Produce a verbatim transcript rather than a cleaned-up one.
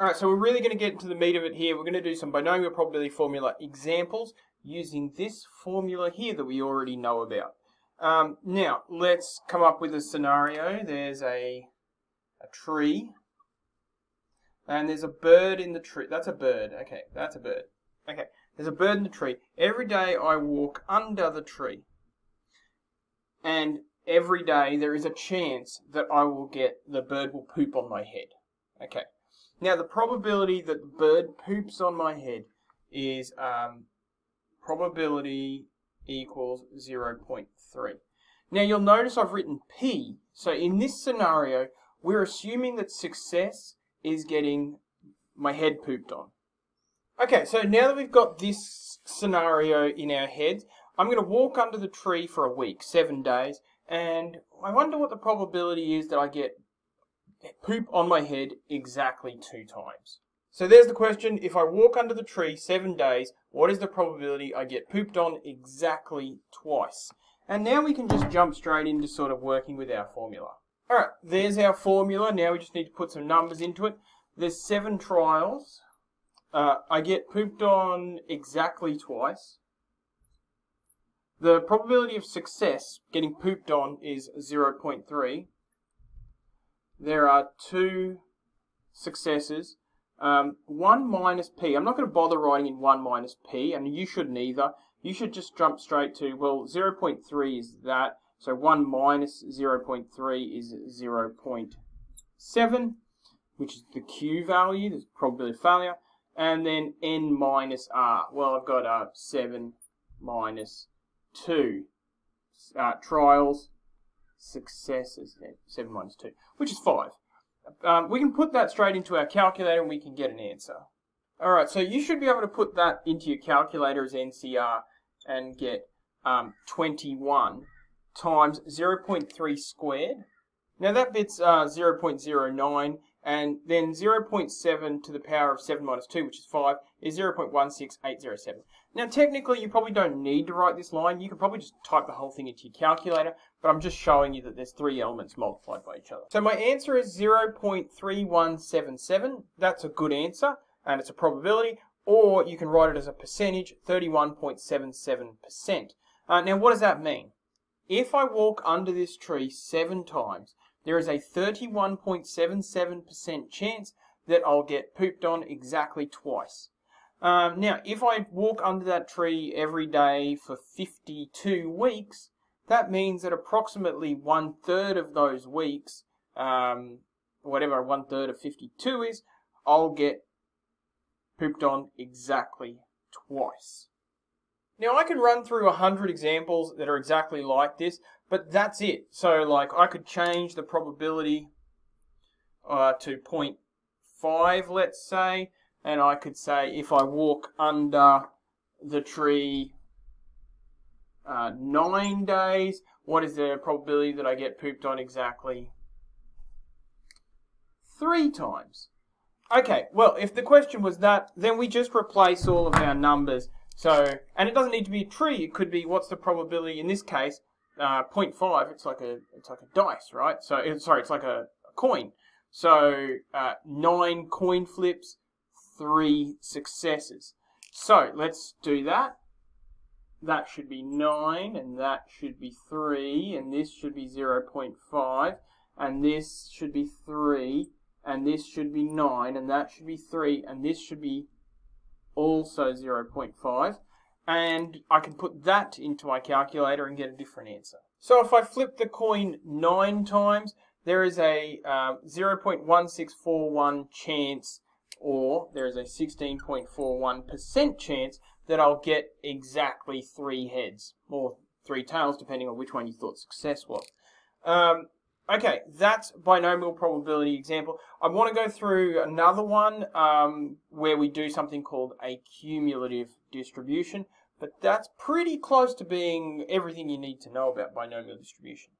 Alright, so we're really going to get into the meat of it here. We're going to do some binomial probability formula examples using this formula here that we already know about. Um, now, let's come up with a scenario. There's a, a tree, and there's a bird in the tree. That's a bird. Okay, that's a bird. Okay, there's a bird in the tree. Every day I walk under the tree, and every day there is a chance that I will get, the bird will poop on my head. Okay. Now, the probability that the bird poops on my head is um, probability equals zero point three. Now, you'll notice I've written P. So, in this scenario, we're assuming that success is getting my head pooped on. Okay, so now that we've got this scenario in our heads, I'm going to walk under the tree for a week, seven days, and I wonder what the probability is that I get poop on my head exactly two times. So there's the question. If I walk under the tree seven days, what is the probability I get pooped on exactly twice? And now we can just jump straight into sort of working with our formula. Alright, there's our formula. Now we just need to put some numbers into it. There's seven trials. Uh, I get pooped on exactly twice. The probability of success getting pooped on is zero point three. There are two successes. Um, one minus P. I'm not going to bother writing in one minus P, and you shouldn't either. You should just jump straight to, well, zero point three is that. So one minus zero point three is zero point seven, which is the Q value, the probability of failure. And then N minus R. Well, I've got uh, seven minus two uh, trials. Successes, seven minus two, which is five. Um, we can put that straight into our calculator and we can get an answer. Alright, so you should be able to put that into your calculator as N C R and get um, twenty-one times zero point three squared. Now that bit's uh, zero point zero nine, and then zero point seven to the power of seven minus two, which is five, is zero point one six eight zero seven. Now technically you probably don't need to write this line. You can probably just type the whole thing into your calculator, but I'm just showing you that there's three elements multiplied by each other. So my answer is zero point three one seven seven. That's a good answer, and it's a probability, or you can write it as a percentage, thirty-one point seven seven percent. Uh, now what does that mean? If I walk under this tree seven times, there is a thirty-one point seven seven percent chance that I'll get pooped on exactly twice. Um, now, if I walk under that tree every day for fifty-two weeks, that means that approximately one-third of those weeks, um, whatever one-third of fifty-two is, I'll get pooped on exactly twice. Now, I can run through one hundred examples that are exactly like this, but that's it. So, like, I could change the probability uh, to zero point five, let's say, and I could say if I walk under the tree uh, nine days, what is the probability that I get pooped on exactly three times? Okay, well, if the question was that, then we just replace all of our numbers. So, and it doesn't need to be a tree. It could be what's the probability in this case, uh, zero point five. It's like a, it's like a dice, right? So, it's, sorry, it's like a, a coin. So, uh, nine coin flips, three successes. So let's do that. That should be nine, and that should be three, and this should be zero point five, and this should be three, and this should be nine, and that should be three, and this should be also zero point five, and I can put that into my calculator and get a different answer. So if I flip the coin nine times, there is a uh, zero point one six four one chance, or there is a sixteen point four one percent chance that I'll get exactly three heads, or three tails, depending on which one you thought success was. Um, okay, that's binomial probability example. I want to go through another one um, where we do something called a cumulative distribution, but that's pretty close to being everything you need to know about binomial distribution.